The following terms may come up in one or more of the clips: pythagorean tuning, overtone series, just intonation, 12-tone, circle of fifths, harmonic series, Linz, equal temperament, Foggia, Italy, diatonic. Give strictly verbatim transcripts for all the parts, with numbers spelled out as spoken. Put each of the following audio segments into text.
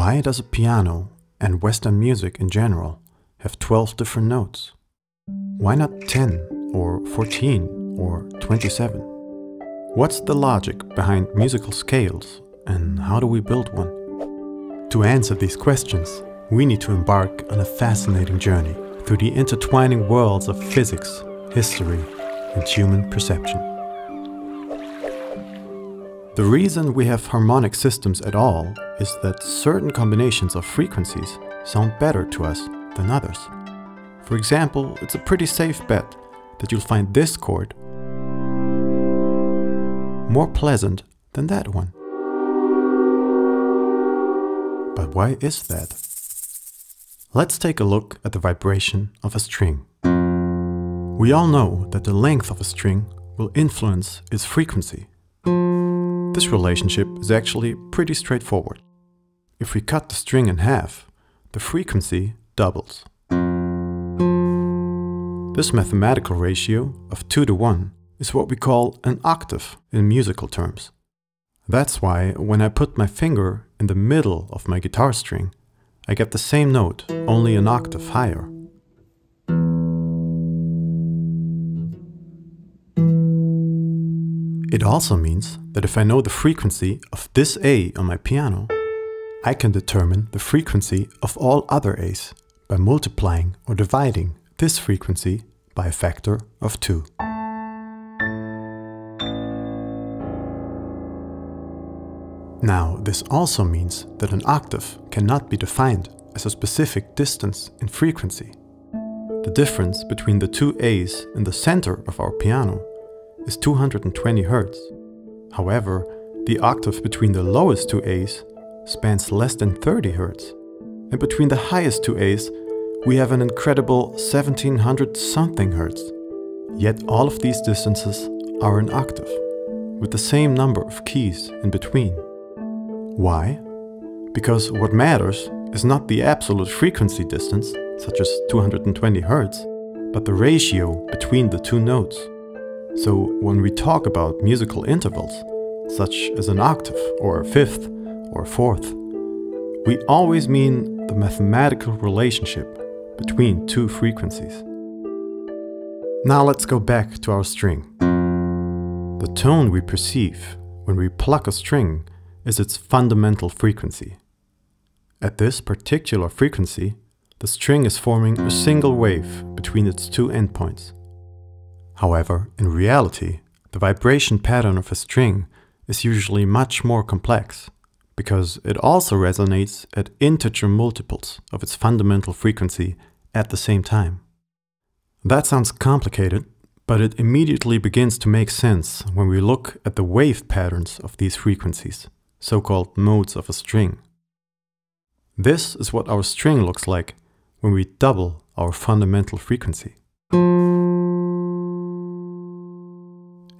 Why does a piano and Western music in general have twelve different notes? Why not ten or fourteen or twenty-seven? What's the logic behind musical scales and how do we build one? To answer these questions, we need to embark on a fascinating journey through the intertwining worlds of physics, history, and human perception. The reason we have harmonic systems at all is that certain combinations of frequencies sound better to us than others. For example, it's a pretty safe bet that you'll find this chord more pleasant than that one. But why is that? Let's take a look at the vibration of a string. We all know that the length of a string will influence its frequency. This relationship is actually pretty straightforward. If we cut the string in half, the frequency doubles. This mathematical ratio of two to one is what we call an octave in musical terms. That's why when I put my finger in the middle of my guitar string, I get the same note, only an octave higher. It also means that if I know the frequency of this A on my piano, I can determine the frequency of all other A's by multiplying or dividing this frequency by a factor of two. Now, this also means that an octave cannot be defined as a specific distance in frequency. The difference between the two A's in the center of our piano is two hundred twenty hertz. However, the octave between the lowest two A's spans less than thirty hertz, and between the highest two A's we have an incredible seventeen hundred something hertz. Yet all of these distances are an octave, with the same number of keys in between. Why? Because what matters is not the absolute frequency distance, such as two hundred twenty hertz, but the ratio between the two notes. So when we talk about musical intervals, such as an octave or a fifth or a fourth, we always mean the mathematical relationship between two frequencies. Now let's go back to our string. The tone we perceive when we pluck a string is its fundamental frequency. At this particular frequency, the string is forming a single wave between its two endpoints. However, in reality, the vibration pattern of a string is usually much more complex, because it also resonates at integer multiples of its fundamental frequency at the same time. That sounds complicated, but it immediately begins to make sense when we look at the wave patterns of these frequencies, so-called modes of a string. This is what our string looks like when we double our fundamental frequency.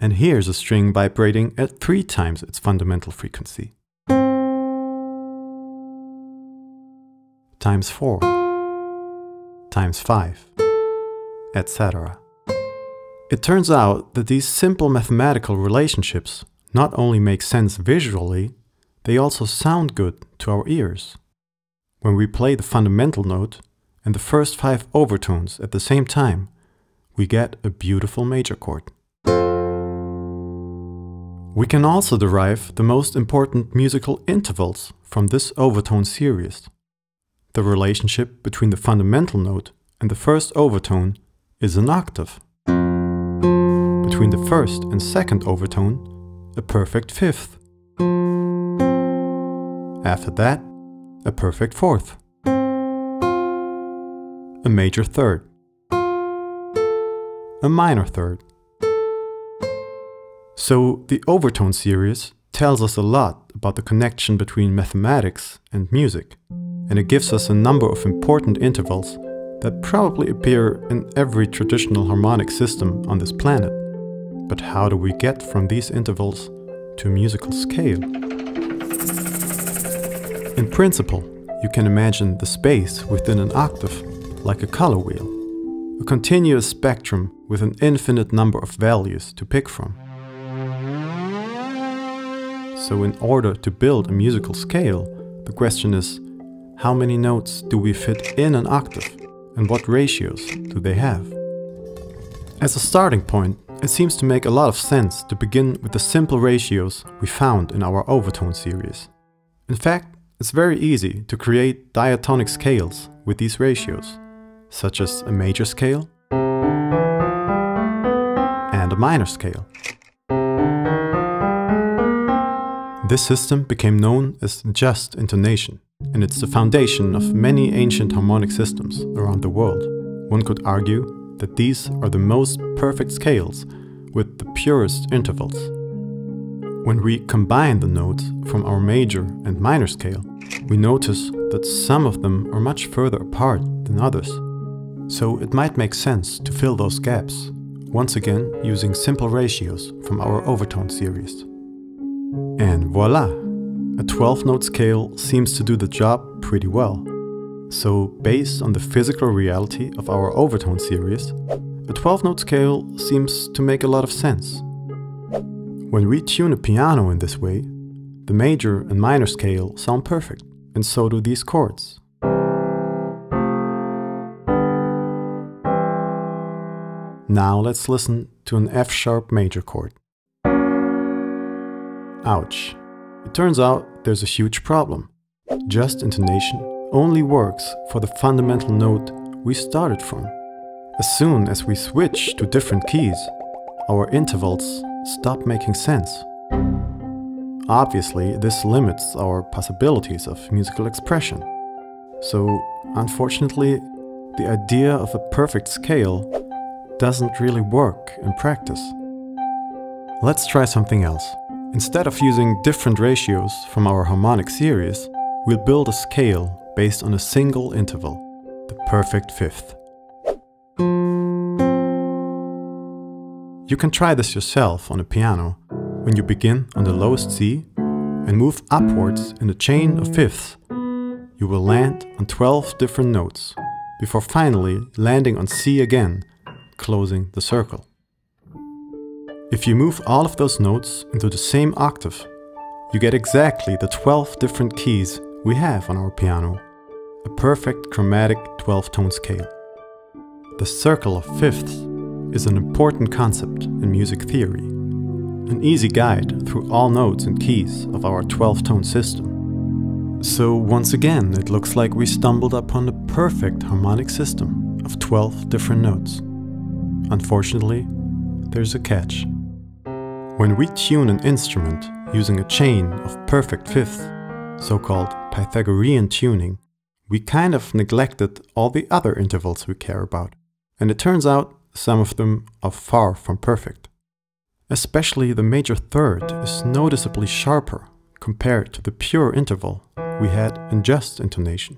And here's a string vibrating at three times its fundamental frequency. Times four. Times five. et cetera. It turns out that these simple mathematical relationships not only make sense visually, they also sound good to our ears. When we play the fundamental note and the first five overtones at the same time, we get a beautiful major chord. We can also derive the most important musical intervals from this overtone series. The relationship between the fundamental note and the first overtone is an octave. Between the first and second overtone, a perfect fifth. After that, a perfect fourth. A major third. A minor third. So the overtone series tells us a lot about the connection between mathematics and music, and it gives us a number of important intervals that probably appear in every traditional harmonic system on this planet. But how do we get from these intervals to a musical scale? In principle, you can imagine the space within an octave like a color wheel, a continuous spectrum with an infinite number of values to pick from. So in order to build a musical scale, the question is, how many notes do we fit in an octave and what ratios do they have? As a starting point, it seems to make a lot of sense to begin with the simple ratios we found in our overtone series. In fact, it's very easy to create diatonic scales with these ratios, such as a major scale and a minor scale. This system became known as just intonation, and it's the foundation of many ancient harmonic systems around the world. One could argue that these are the most perfect scales with the purest intervals. When we combine the notes from our major and minor scale, we notice that some of them are much further apart than others. So it might make sense to fill those gaps, once again using simple ratios from our overtone series. And voila! A twelve-note scale seems to do the job pretty well. So, based on the physical reality of our overtone series, a twelve-note scale seems to make a lot of sense. When we tune a piano in this way, the major and minor scale sound perfect, and so do these chords. Now let's listen to an F-sharp major chord. Ouch! It turns out there's a huge problem. Just intonation only works for the fundamental note we started from. As soon as we switch to different keys, our intervals stop making sense. Obviously, this limits our possibilities of musical expression. So, unfortunately, the idea of a perfect scale doesn't really work in practice. Let's try something else. Instead of using different ratios from our harmonic series, we'll build a scale based on a single interval, the perfect fifth. You can try this yourself on a piano when you begin on the lowest C and move upwards in a chain of fifths. You will land on twelve different notes before finally landing on C again, closing the circle. If you move all of those notes into the same octave, you get exactly the twelve different keys we have on our piano, a perfect chromatic twelve-tone scale. The circle of fifths is an important concept in music theory, an easy guide through all notes and keys of our twelve-tone system. So once again, it looks like we stumbled upon the perfect harmonic system of twelve different notes. Unfortunately, there's a catch. When we tune an instrument using a chain of perfect fifths, so-called Pythagorean tuning, we kind of neglected all the other intervals we care about, and it turns out some of them are far from perfect. Especially the major third is noticeably sharper compared to the pure interval we had in just intonation.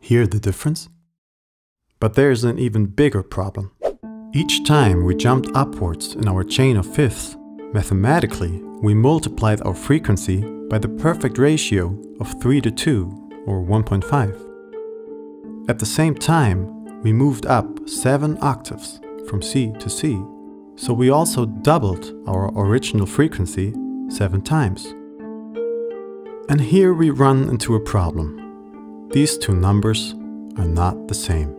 Hear the difference? But there's an even bigger problem. Each time we jumped upwards in our chain of fifths, mathematically, we multiplied our frequency by the perfect ratio of three to two, or one point five. At the same time, we moved up seven octaves from C to C, so we also doubled our original frequency seven times. And here we run into a problem. These two numbers are not the same.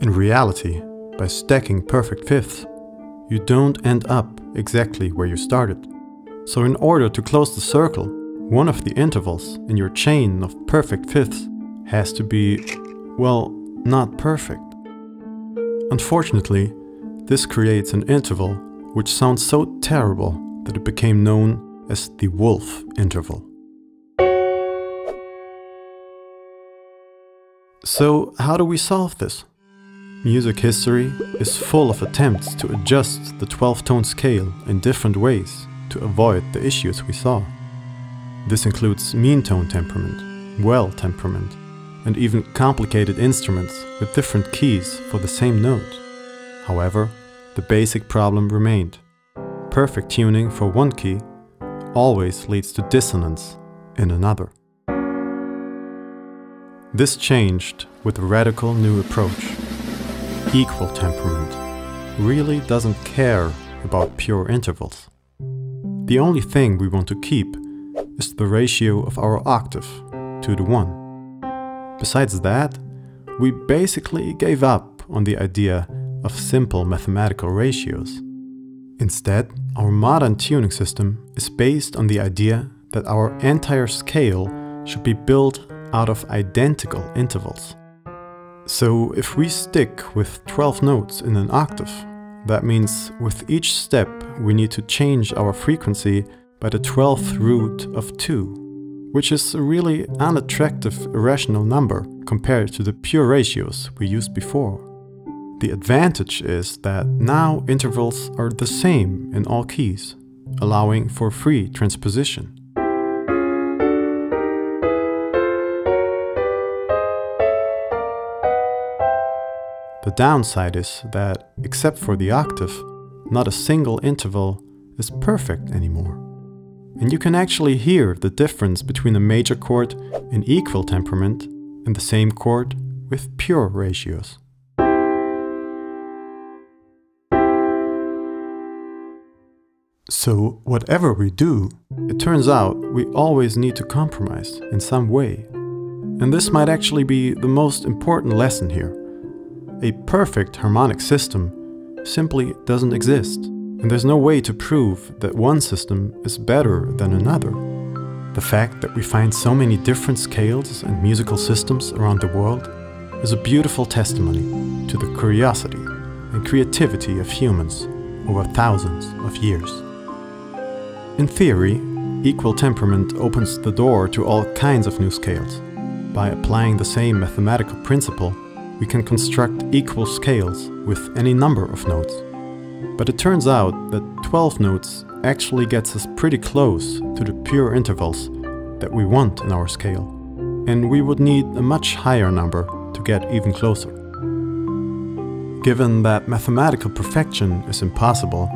In reality, by stacking perfect fifths, you don't end up exactly where you started. So in order to close the circle, one of the intervals in your chain of perfect fifths has to be, well, not perfect. Unfortunately, this creates an interval which sounds so terrible that it became known as the wolf interval. So how do we solve this? Music history is full of attempts to adjust the twelve-tone scale in different ways to avoid the issues we saw. This includes mean tone temperament, well temperament, and even complicated instruments with different keys for the same note. However, the basic problem remained. Perfect tuning for one key always leads to dissonance in another. This changed with a radical new approach. Equal temperament really doesn't care about pure intervals. The only thing we want to keep is the ratio of our octave to the one. Besides that, we basically gave up on the idea of simple mathematical ratios. Instead, our modern tuning system is based on the idea that our entire scale should be built out of identical intervals. So if we stick with twelve notes in an octave, that means with each step we need to change our frequency by the twelfth root of two, which is a really unattractive irrational number compared to the pure ratios we used before. The advantage is that now intervals are the same in all keys, allowing for free transposition. The downside is that, except for the octave, not a single interval is perfect anymore. And you can actually hear the difference between a major chord in equal temperament and the same chord with pure ratios. So, whatever we do, it turns out we always need to compromise in some way. And this might actually be the most important lesson here. A perfect harmonic system simply doesn't exist, and there's no way to prove that one system is better than another. The fact that we find so many different scales and musical systems around the world is a beautiful testimony to the curiosity and creativity of humans over thousands of years. In theory, equal temperament opens the door to all kinds of new scales. By applying the same mathematical principle, we can construct equal scales with any number of notes. But it turns out that twelve notes actually gets us pretty close to the pure intervals that we want in our scale, and we would need a much higher number to get even closer. Given that mathematical perfection is impossible,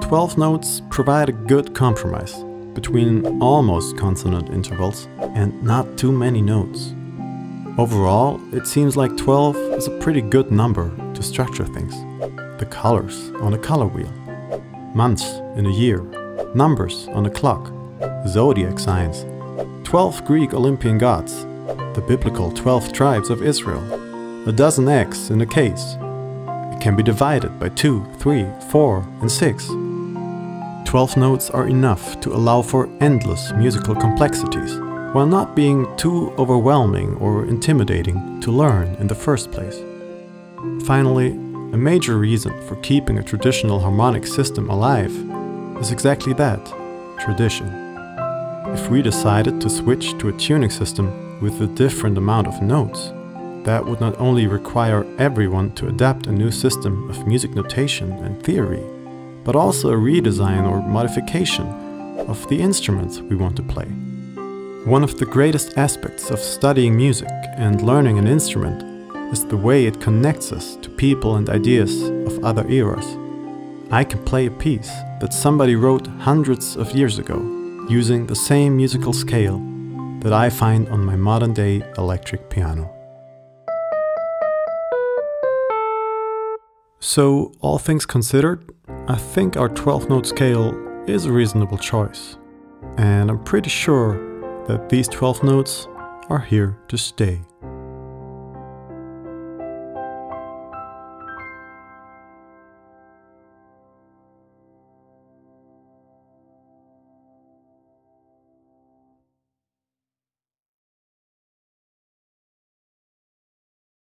twelve notes provide a good compromise between almost consonant intervals and not too many notes. Overall, it seems like twelve is a pretty good number to structure things. The colors on a color wheel, months in a year, numbers on a clock, zodiac signs, twelve Greek Olympian gods, the biblical twelve tribes of Israel, a dozen eggs in a case. It can be divided by two, three, four, and six. twelve notes are enough to allow for endless musical complexities, while not being too overwhelming or intimidating to learn in the first place. Finally, a major reason for keeping a traditional harmonic system alive is exactly that, tradition. If we decided to switch to a tuning system with a different amount of notes, that would not only require everyone to adapt a new system of music notation and theory, but also a redesign or modification of the instruments we want to play. One of the greatest aspects of studying music and learning an instrument is the way it connects us to people and ideas of other eras. I can play a piece that somebody wrote hundreds of years ago using the same musical scale that I find on my modern-day electric piano. So, all things considered, I think our twelve-note scale is a reasonable choice, and I'm pretty sure that these twelve notes are here to stay.